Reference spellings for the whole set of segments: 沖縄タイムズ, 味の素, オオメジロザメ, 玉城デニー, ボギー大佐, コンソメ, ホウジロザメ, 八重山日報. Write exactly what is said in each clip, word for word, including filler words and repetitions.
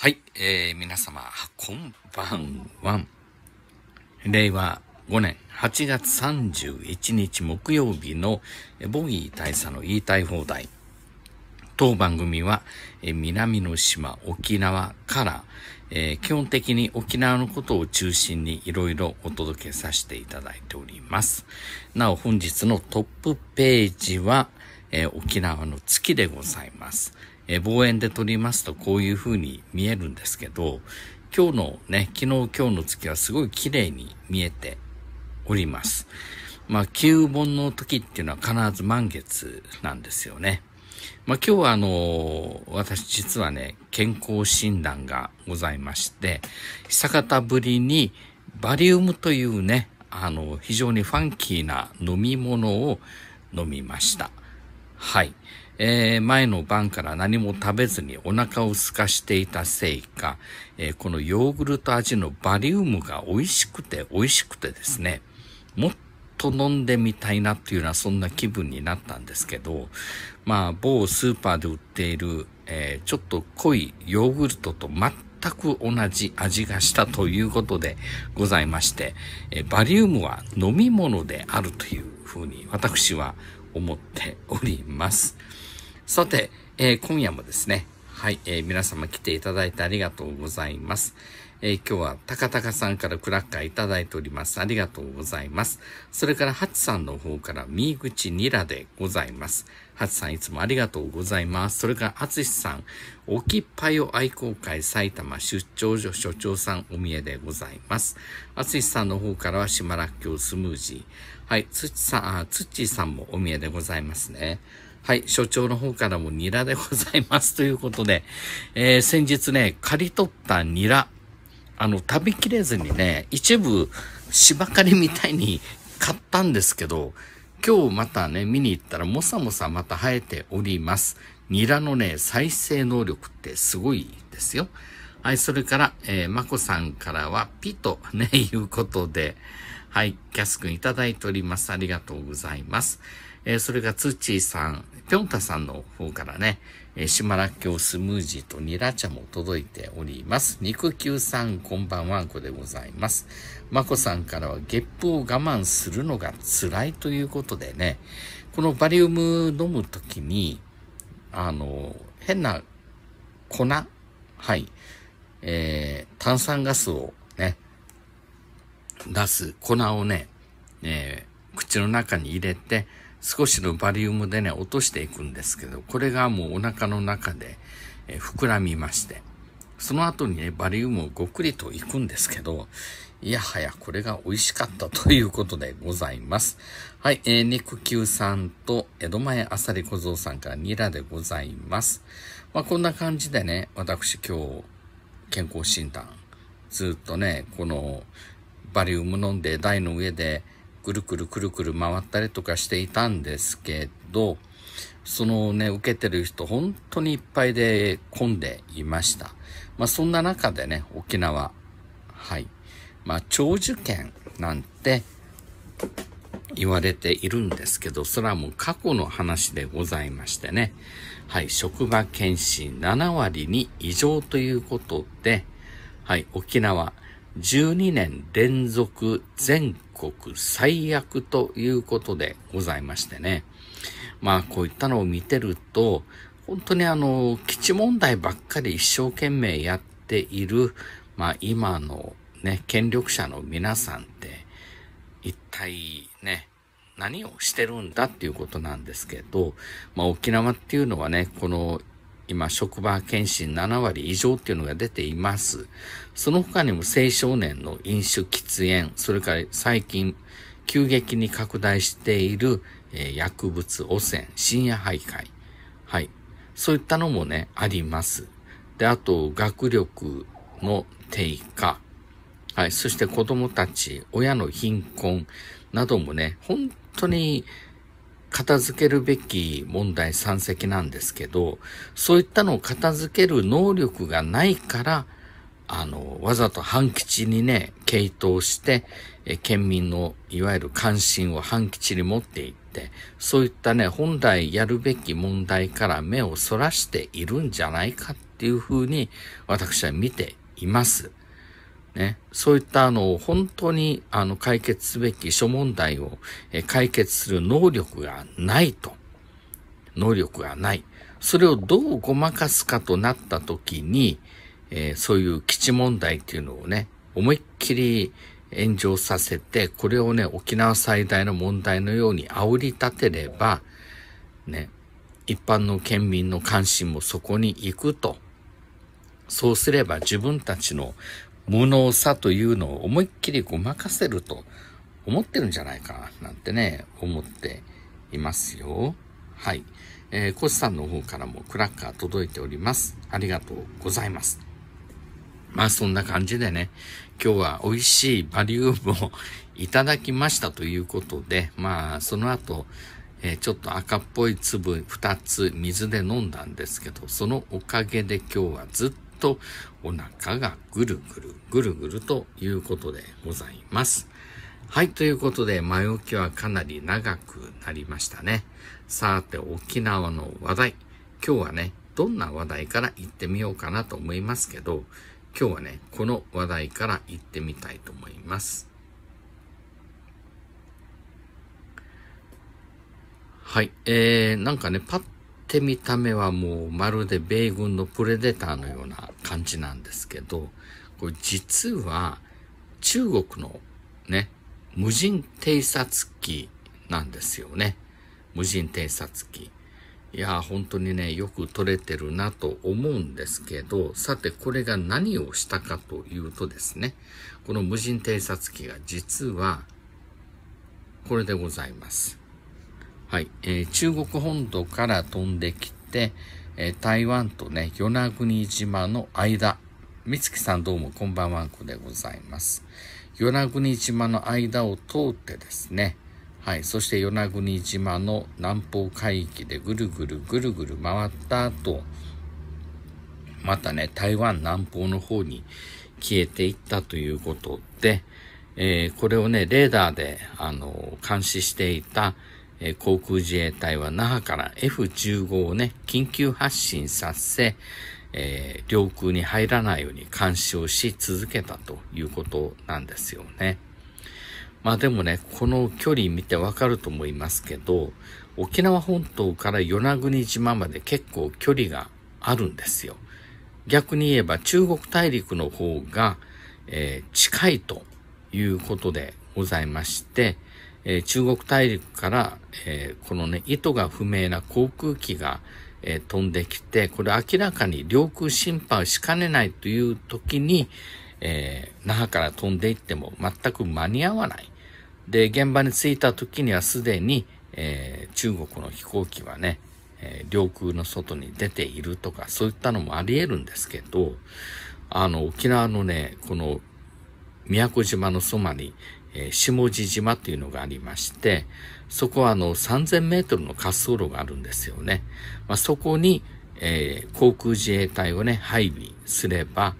はい、えー、皆様、こんばんは。れいわごねんはちがつさんじゅういちにち木曜日のボギー大佐の言いたい放題。当番組は、えー、南の島沖縄から、えー、基本的に沖縄のことを中心にいろいろお届けさせていただいております。なお本日のトップページは、えー、沖縄の月でございます。え望遠で撮りますとこういう風に見えるんですけど、今日のね、昨日今日の月はすごい綺麗に見えております。まあ、旧盆の時っていうのは必ず満月なんですよね。まあ、今日はあの、私実はね、健康診断がございまして、久方ぶりにバリウムというね、あの、非常にファンキーな飲み物を飲みました。はい。えー、前の晩から何も食べずにお腹を空かしていたせいか、えー、このヨーグルト味のバリウムが美味しくて美味しくてですね、もっと飲んでみたいなっていうようなそんな気分になったんですけど、まあ某スーパーで売っている、えー、ちょっと濃いヨーグルトと全く同じ味がしたということでございまして、えー、バリウムは飲み物であるというふうに私は思っております。さて、えー、今夜もですね、はい、えー、皆様来ていただいてありがとうございます。えー、今日はタカタカさんからクラッカーいただいております。ありがとうございます。それからハチさんの方からミーグチニラでございます。ハチさんいつもありがとうございます。それからアツシさん、オキパヨ愛好会埼玉出張所所長さんお見えでございます。アツシさんの方からは島らっきょうスムージー。はい、ツッチさん、あ、ツッチさんもお見えでございますね。はい、所長の方からもニラでございます。ということで、えー、先日ね、刈り取ったニラ、あの、食べきれずにね、一部、芝刈りみたいに買ったんですけど、今日またね、見に行ったら、もさもさまた生えております。ニラのね、再生能力ってすごいですよ。はい、それから、えー、まこさんからは、ピとね、いうことで、はい、キャス君いただいております。ありがとうございます。えー、それがツッチーさん、ぴょんたさんの方からね、えー、島らっきょうスムージーとニラ茶も届いております。肉球さん、こんばんはんこでございます。まこさんからは、ゲップを我慢するのが辛いということでね、このバリウム飲むときに、あの、変な粉、はい、えー、炭酸ガスをね、出す粉をね、えー、口の中に入れて、少しのバリウムでね、落としていくんですけど、これがもうお腹の中で、えー、膨らみまして、その後にね、バリウムをごくりといくんですけど、いやはやこれが美味しかったということでございます。はい、えー、肉球さんと江戸前あさり小僧さんからニラでございます。まあ、こんな感じでね、私今日、健康診断、ずっとね、この、バリウム飲んで台の上でくるくるくるくる回ったりとかしていたんですけど、そのね、受けてる人本当にいっぱいで混んでいました。まあそんな中でね、沖縄、はい。まあ長寿県なんて言われているんですけど、それはもう過去の話でございましてね。はい、職場検診ななわりに異常ということで、はい、沖縄、じゅうにねんれんぞく全国最悪ということでございましてね。まあこういったのを見てると、本当にあの、基地問題ばっかり一生懸命やっている、まあ今のね、権力者の皆さんって、一体ね、何をしてるんだっていうことなんですけど、まあ沖縄っていうのはね、この、今、職場検診ななわり以上っていうのが出ています。その他にも青少年の飲酒喫煙、それから最近急激に拡大している、えー、薬物汚染、深夜徘徊。はい。そういったのもね、あります。で、あと、学力の低下。はい。そして子供たち、親の貧困などもね、本当に、片付けるべき問題山積なんですけど、そういったのを片付ける能力がないから、あの、わざと半吉にね、傾倒して、え県民のいわゆる関心を半吉に持っていって、て、そういったね、本来やるべき問題から目をそらしているんじゃないかっていうふうに私は見ています。ね、そういったあの、本当にあの、解決すべき諸問題を解決する能力がないと。能力がない。それをどうごまかすかとなった時に、えー、そういう基地問題っていうのをね、思いっきり炎上させて、これをね、沖縄最大の問題のように煽り立てれば、ね、一般の県民の関心もそこに行くと。そうすれば自分たちの無能さというのを思いっきりごまかせると思ってるんじゃないかな、なんてね、思っていますよ。はい。えー、コシさんの方からもクラッカー届いております。ありがとうございます。まあそんな感じでね、今日は美味しいバリウムをいただきましたということで、まあその後、えー、ちょっと赤っぽい粒ふたつ水で飲んだんですけど、そのおかげで今日はずっとお腹がぐるぐるぐるぐるということでございます。はい。ということで、前置きはかなり長くなりましたね。さて、沖縄の話題。今日はね、どんな話題から行ってみようかなと思いますけど、今日はね、この話題から行ってみたいと思います。はい。えー、なんかね、パッて見た目はもうまるで米軍のプレデターのような感じなんですけど、これ実は中国のね、無人偵察機なんですよね。無人偵察機。いやー、本当にね、よく撮れてるなと思うんですけど、さて、これが何をしたかというとですね、この無人偵察機が実は、これでございます。はい、えー、中国本土から飛んできて、えー、台湾とね、与那国島の間。美月さんどうもこんばんは、んこでございます。与那国島の間を通ってですね、はい、そして与那国島の南方海域でぐるぐるぐるぐる回った後、またね、台湾南方の方に消えていったということで、えー、これをね、レーダーで、あの、監視していた、えー、航空自衛隊は那覇から エフじゅうご をね、緊急発進させ、えー、領空に入らないように監視をし続けたということなんですよね。まあでもね、この距離見てわかると思いますけど、沖縄本島から与那国島まで結構距離があるんですよ。逆に言えば中国大陸の方が、えー、近いということでございまして、えー、中国大陸から、えー、このね、意図が不明な航空機がえー、飛んできて、これ明らかに領空侵犯しかねないという時に、えー、那覇から飛んでいっても全く間に合わない。で、現場に着いた時にはすでに、えー、中国の飛行機はね、えー、領空の外に出ているとか、そういったのもあり得るんですけど、あの、沖縄のね、この、宮古島のそばに、えー、下地島っていうのがありまして、そこはあのさんぜんメートルの滑走路があるんですよね。まあ、そこに、えー、航空自衛隊をね、配備すれば、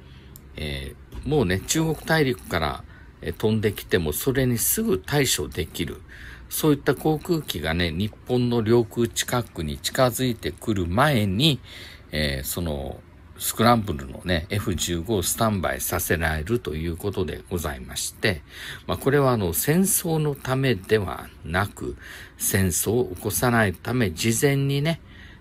えー、もうね、中国大陸から、えー、飛んできてもそれにすぐ対処できる。そういった航空機がね、日本の領空近くに近づいてくる前に、えー、その、スクランブルのね、エフじゅうご をスタンバイさせられるということでございまして、まあこれはあの戦争のためではなく、戦争を起こさないため事前にね、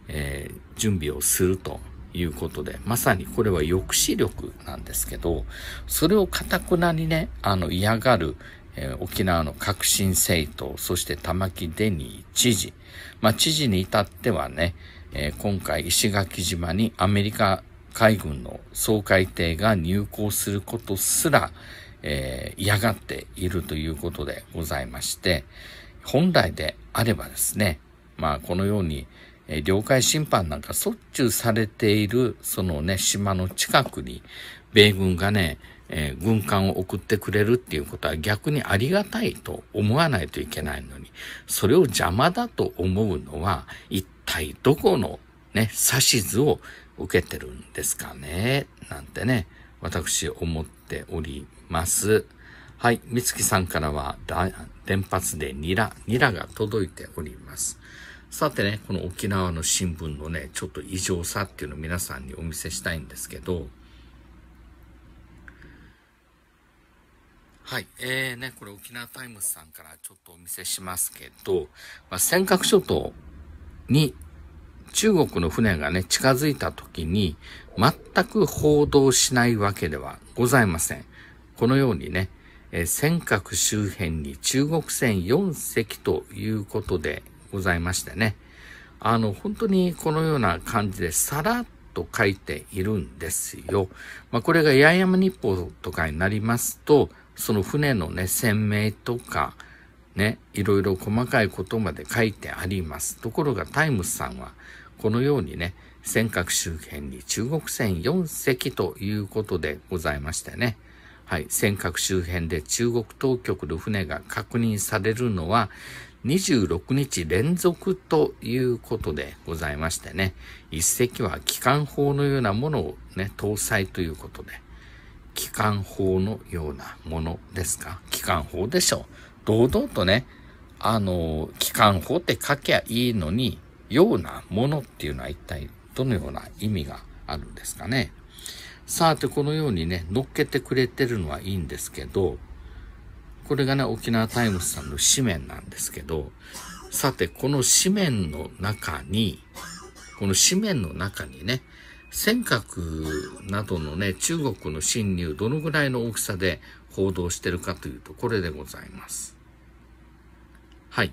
えー、準備をするということで、まさにこれは抑止力なんですけど、それを堅くなにね、あの嫌がる、えー、沖縄の革新政党、そして玉城デニー知事、まあ知事に至ってはね、えー、今回石垣島にアメリカ海軍の掃海艇が入港することすら、えー、嫌がっているということでございまして、本来であればですね、まあこのように、えー、領海侵犯なんかしょっちゅうされているそのね、島の近くに米軍がね、えー、軍艦を送ってくれるっていうことは逆にありがたいと思わないといけないのに、それを邪魔だと思うのは一体どこのね、指図を受けてるんですかね、なんてね、私思っております。はい。美月さんからは、連発でニラ、ニラが届いております。さてね、この沖縄の新聞のね、ちょっと異常さっていうのを皆さんにお見せしたいんですけど、はい。えーね、これ沖縄タイムズさんからちょっとお見せしますけど、まあ、尖閣諸島に中国の船がね、近づいた時に、全く報道しないわけではございません。このようにね、えー、尖閣周辺に中国船よんせきということでございましてね。あの、本当にこのような感じでさらっと書いているんですよ。まあ、これが八重山日報とかになりますと、その船のね、船名とか、ね、いろいろ細かいことまで書いてあります。ところがタイムスさんは、このようにね、尖閣周辺に中国船よんせきということでございましてね。はい。尖閣周辺で中国当局の船が確認されるのはにじゅうろくにち連続ということでございましてね。一隻は機関砲のようなものをね、搭載ということで。機関砲のようなものですか？機関砲でしょう。堂々とね、あの、機関砲って書きゃいいのに、ようなものっていうのは一体どのような意味があるんですかね。さあ、てこのようにね、乗っけてくれてるのはいいんですけど、これがね、沖縄タイムズさんの紙面なんですけど、さて、この紙面の中に、この紙面の中にね、尖閣などのね、中国の侵入、どのぐらいの大きさで報道してるかというと、これでございます。はい。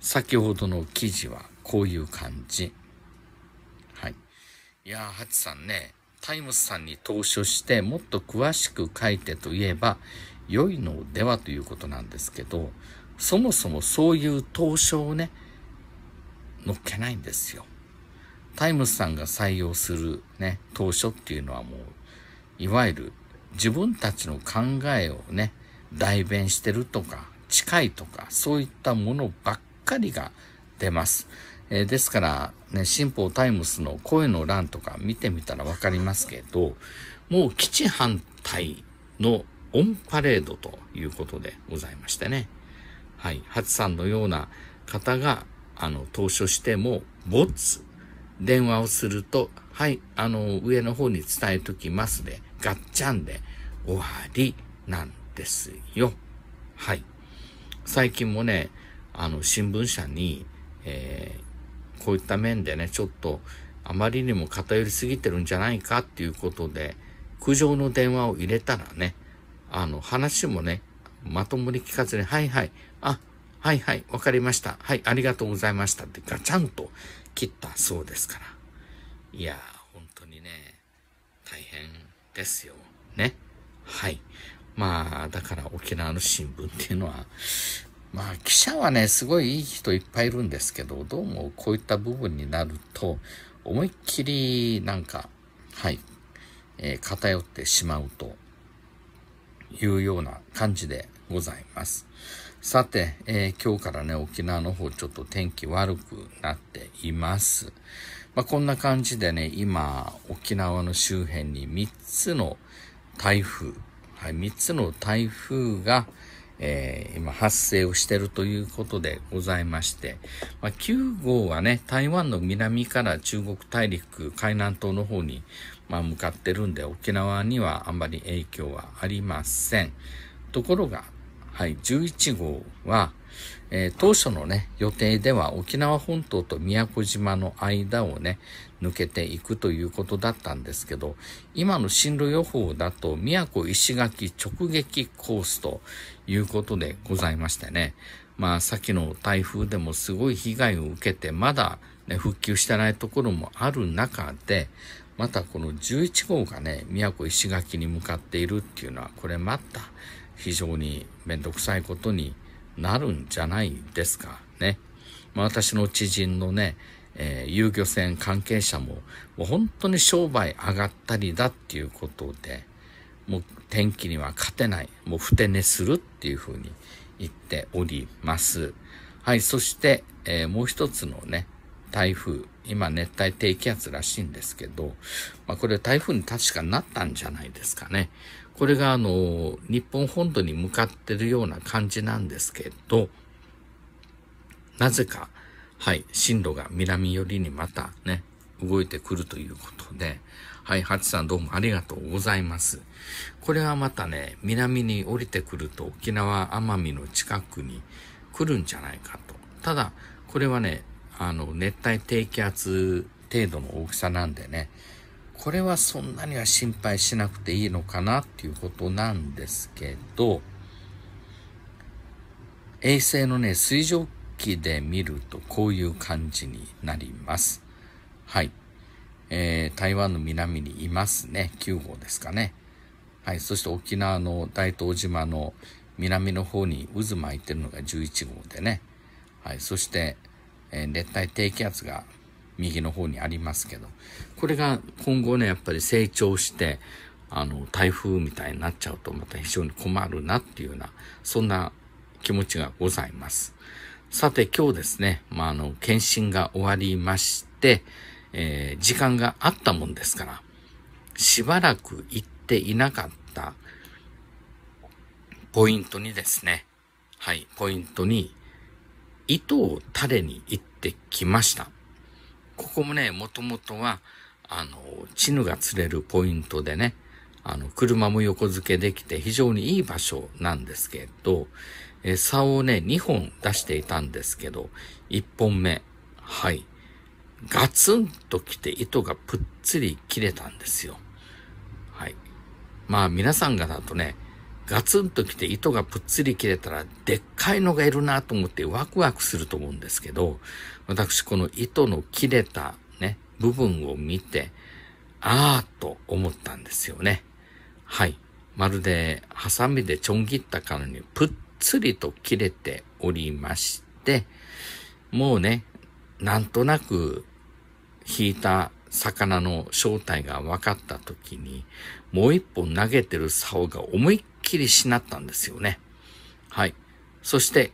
先ほどの記事は、こういう感じ。はい。いやー、ハチさんね、タイムズさんに投書してもっと詳しく書いてと言えば良いのではということなんですけど、そもそもそういう投書をね、載っけないんですよ。タイムズさんが採用するね、投書っていうのはもう、いわゆる自分たちの考えをね、代弁してるとか、近いとか、そういったものばっかりが出ます。えー、ですから、ね、新報タイムズの声の欄とか見てみたらわかりますけど、もう基地反対のオンパレードということでございましてね。はい。ハチさんのような方が、あの、投書しても、ボツ。電話をすると、はい、あの、上の方に伝えときますで、ガッチャンで終わりなんですよ。はい。最近もね、あの、新聞社に、えーこういった面でね、ちょっとあまりにも偏りすぎてるんじゃないかっていうことで、苦情の電話を入れたらね、あの、話もね、まともに聞かずに、はいはい、あ、はいはい、わかりました。はい、ありがとうございましたってガチャンと切ったそうですから。いやー、本当にね、大変ですよ。ね。はい。まあ、だから沖縄の新聞っていうのは、まあ記者はね、すごいいい人いっぱいいるんですけど、どうもこういった部分になると、思いっきりなんか、はい、えー、偏ってしまうというような感じでございます。さて、えー、今日からね、沖縄の方ちょっと天気悪くなっています。まあ、こんな感じでね、今、沖縄の周辺にみっつの台風、はい、みっつの台風が、えー、今発生をしているということでございまして、まあ、きゅうごうはね、台湾の南から中国大陸、海南島の方に、まあ、向かってるんで、沖縄にはあんまり影響はありません。ところが、はい、じゅういちごうは、えー、当初のね、予定では沖縄本島と宮古島の間をね、抜けていくということだったんですけど、今の進路予報だと宮古石垣直撃コースということでございましてね。まあ、さっきの台風でもすごい被害を受けて、まだ、ね、復旧してないところもある中で、またこのじゅういちごうがね、宮古石垣に向かっているっていうのは、これまた非常にめんどくさいことになるんじゃないですかね。まあ、私の知人のね、えー、遊漁船関係者も、もう本当に商売上がったりだっていうことで、もう天気には勝てない、もうふて寝するっていうふうに言っております。はい、そして、えー、もう一つのね、台風、今熱帯低気圧らしいんですけど、まあ、これ台風に確かなったんじゃないですかね。これがあの、日本本土に向かってるような感じなんですけど、なぜか、はい、進路が南寄りにまたね、動いてくるということで、はい、ハチさんどうもありがとうございます。これはまたね、南に降りてくると沖縄、奄美の近くに来るんじゃないかと。ただ、これはね、あの、熱帯低気圧程度の大きさなんでね、これはそんなには心配しなくていいのかなっていうことなんですけど、衛星のね、水蒸気で見るとこういう感じになります。はい、えー。台湾の南にいますね。きゅうごうですかね。はい。そして沖縄の大東島の南の方に渦巻いてるのがじゅういちごうでね。はい。そして、えー、熱帯低気圧が右の方にありますけど、これが今後ね、やっぱり成長して、あの、台風みたいになっちゃうとまた非常に困るなっていうような、そんな気持ちがございます。さて今日ですね、まあ、あの、検診が終わりまして、えー、時間があったもんですから、しばらく行っていなかったポイントにですね、はい、ポイントに糸を垂れに行ってきました。ここもね、もともとは、あの、チヌが釣れるポイントでね、あの、車も横付けできて非常にいい場所なんですけど、えー、竿をね、にほん出していたんですけど、いっぽんめ、はい。ガツンと来て糸がぷっつり切れたんですよ。はい。まあ皆さんがだとね、ガツンと来て糸がぷっつり切れたらでっかいのがいるなと思ってワクワクすると思うんですけど、私この糸の切れたね、部分を見て、あーと思ったんですよね。はい。まるでハサミでちょん切ったかのようにぷっつりと切れておりまして、もうね、なんとなく引いた魚の正体が分かった時に、もう一本投げてる竿が思いっきりしなったんですよね。はい。そして、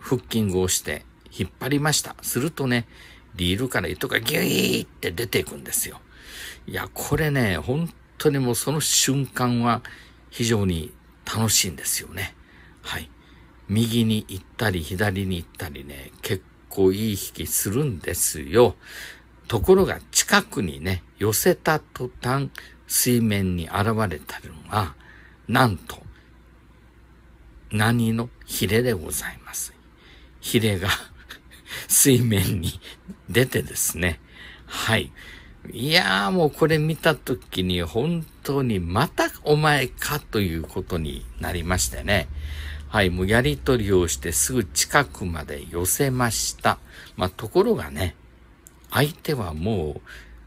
フッキングをして引っ張りました。するとね、リールから糸がギュイーって出ていくんですよ。いや、これね、本当にもうその瞬間は非常に楽しいんですよね。はい。右に行ったり左に行ったりね、結構こういい引きするんですよ。ところが近くにね、寄せた途端、水面に現れたのが、なんと、ナニのヒレでございます。ヒレが水面に出てですね。はい。いやーもうこれ見たときに本当にまたお前かということになりましてね。はい、もうやり取りをしてすぐ近くまで寄せました。まあ、ところがね、相手はもう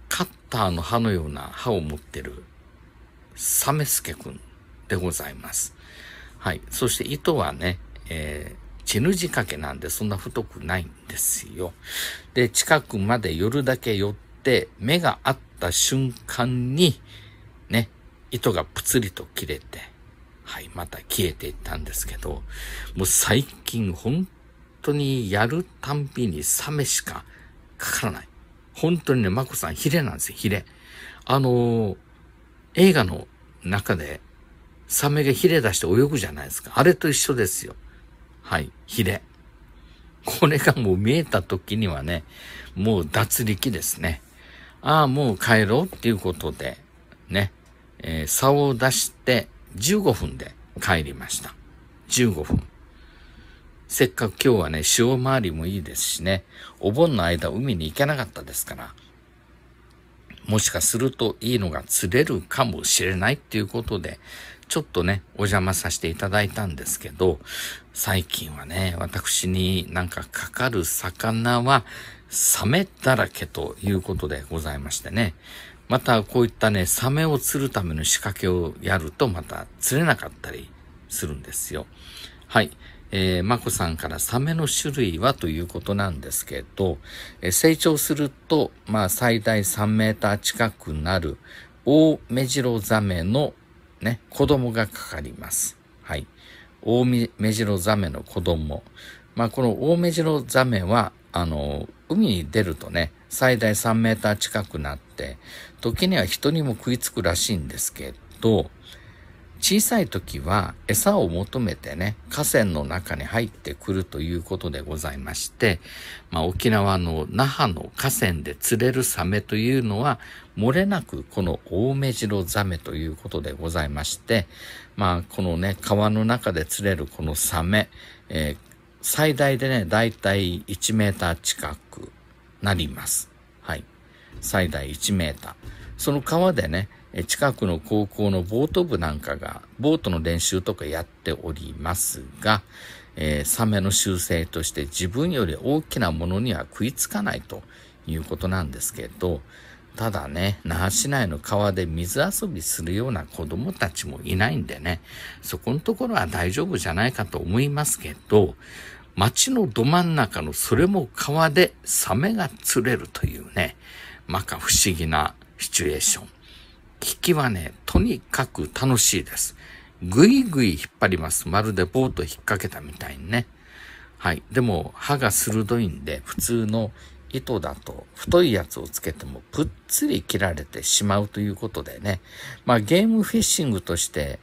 カッターの刃のような刃を持ってるサメスケくんでございます。はい、そして糸はね、えー、チヌ仕掛けなんでそんな太くないんですよ。で、近くまで寄るだけ寄って、目が合った瞬間に、ね、糸がプツリと切れて、はい、また消えていったんですけど、もう最近本当にやるたんびにサメしかかからない。本当にね、マコさんヒレなんですよ、ヒレ。あのー、映画の中でサメがヒレ出して泳ぐじゃないですか。あれと一緒ですよ。はい、ヒレ。これがもう見えた時にはね、もう脱力ですね。ああ、もう帰ろうっていうことで、ね、えー、竿を出して、じゅうごふんで帰りました。じゅうごふん。せっかく今日はね、潮回りもいいですしね、お盆の間海に行けなかったですから、もしかするといいのが釣れるかもしれないっていうことで、ちょっとね、お邪魔させていただいたんですけど、最近はね、私になんかかかる魚はサメだらけということでございましてね、またこういったね、サメを釣るための仕掛けをやるとまた釣れなかったりするんですよ。はい。えー、まこさんからサメの種類はということなんですけど、えー、成長すると、まあ最大さんメーター近くなるオオメジロザメのね、子供がかかります。はい。オオメジロザメの子供。まあこのオオメジロザメは、あの、海に出るとね、最大さんメーター近くなって、時には人にも食いつくらしいんですけど、小さい時は餌を求めてね、河川の中に入ってくるということでございまして、まあ、沖縄の那覇の河川で釣れるサメというのは、漏れなくこのオオメジロザメということでございまして、まあ、このね、川の中で釣れるこのサメ、えー、最大でね、だいたいいちメーター近くなります。はい。最大いちメーター。その川でね、近くの高校のボート部なんかがボートの練習とかやっておりますが、えー、サメの習性として自分より大きなものには食いつかないということなんですけど、ただね、那覇市内の川で水遊びするような子供たちもいないんでね、そこのところは大丈夫じゃないかと思いますけど、町のど真ん中のそれも川でサメが釣れるというね、まか不思議なシチュエーション。引きはね、とにかく楽しいです。ぐいぐい引っ張ります。まるでボート引っ掛けたみたいにね。はい。でも、歯が鋭いんで、普通の糸だと太いやつをつけてもぷっつり切られてしまうということでね。まあ、ゲームフィッシングとして、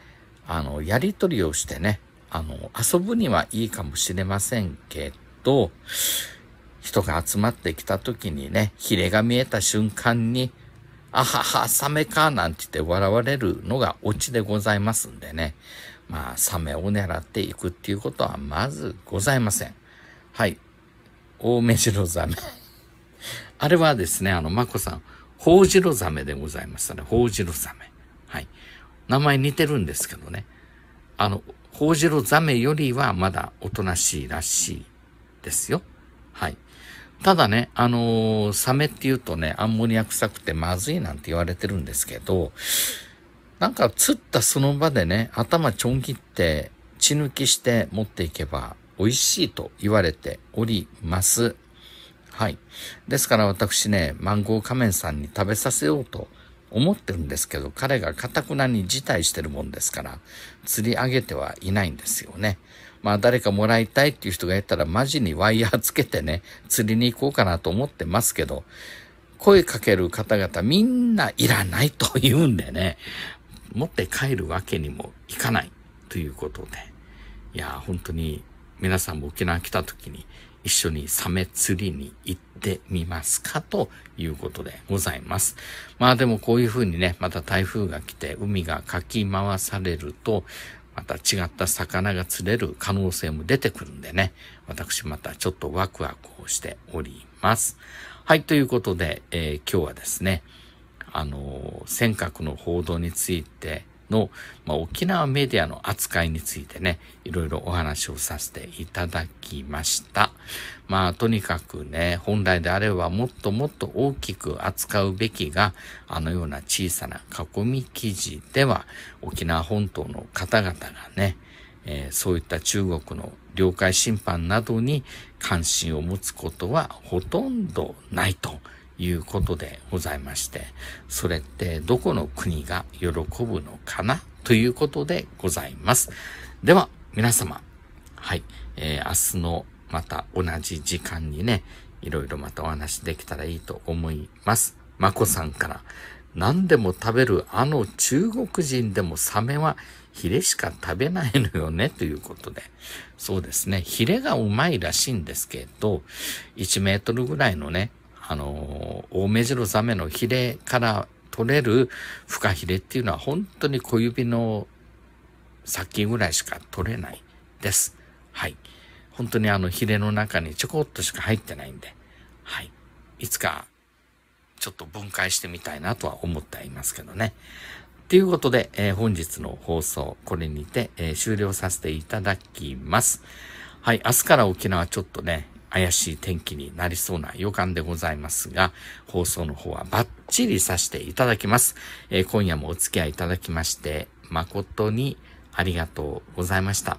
あの、やりとりをしてね、あの、遊ぶにはいいかもしれませんけど、人が集まってきた時にね、ヒレが見えた瞬間に、あはは、サメか、なんて言って笑われるのがオチでございますんでね。まあ、サメを狙っていくっていうことはまずございません。はい。オオメジロザメ。あれはですね、あの、まこさん、ホウジロザメでございましたね。ホウジロザメ。はい。名前似てるんですけどね。あの、ホウジロザメよりはまだおとなしいらしいですよ。はい。ただね、あのー、サメって言うとね、アンモニア臭くてまずいなんて言われてるんですけど、なんか釣ったその場でね、頭ちょん切って、血抜きして持っていけば美味しいと言われております。はい。ですから私ね、マンゴー仮面さんに食べさせようと思ってるんですけど、彼がかたくなに辞退してるもんですから、釣り上げてはいないんですよね。まあ誰かもらいたいっていう人がいたらマジにワイヤーつけてね、釣りに行こうかなと思ってますけど、声かける方々みんないらないと言うんでね、持って帰るわけにもいかないということで。いや、本当に皆さんも沖縄来た時に一緒にサメ釣りに行ってみますかということでございます。まあでもこういう風にね、また台風が来て海がかき回されると、また違った魚が釣れる可能性も出てくるんでね。私またちょっとワクワクをしております。はい、ということで、えー、今日はですね、あのー、尖閣の報道についての、まあ、沖縄メディアの扱いについてね、いろいろお話をさせていただきました。まあ、とにかくね、本来であればもっともっと大きく扱うべきが、あのような小さな囲み記事では、沖縄本島の方々がね、えー、そういった中国の領海侵犯などに関心を持つことはほとんどないということでございまして、それってどこの国が喜ぶのかなということでございます。では皆様、はい、えー、明日のまた同じ時間にね、いろいろまたお話できたらいいと思います。まこさんから、何でも食べるあの中国人でもサメはヒレしか食べないのよねということで。そうですね、ヒレがうまいらしいんですけど、いちメートルぐらいのね、あの、オオメジロザメのヒレから取れるフカヒレっていうのは本当に小指の先ぐらいしか取れないです。はい。本当にあのヒレの中にちょこっとしか入ってないんで、はい。いつかちょっと分解してみたいなとは思っていますけどね。ということで、えー、本日の放送、これにて、えー、終了させていただきます。はい。明日から沖縄ちょっとね、怪しい天気になりそうな予感でございますが、放送の方はバッチリさせていただきます。えー、今夜もお付き合いいただきまして、誠にありがとうございました。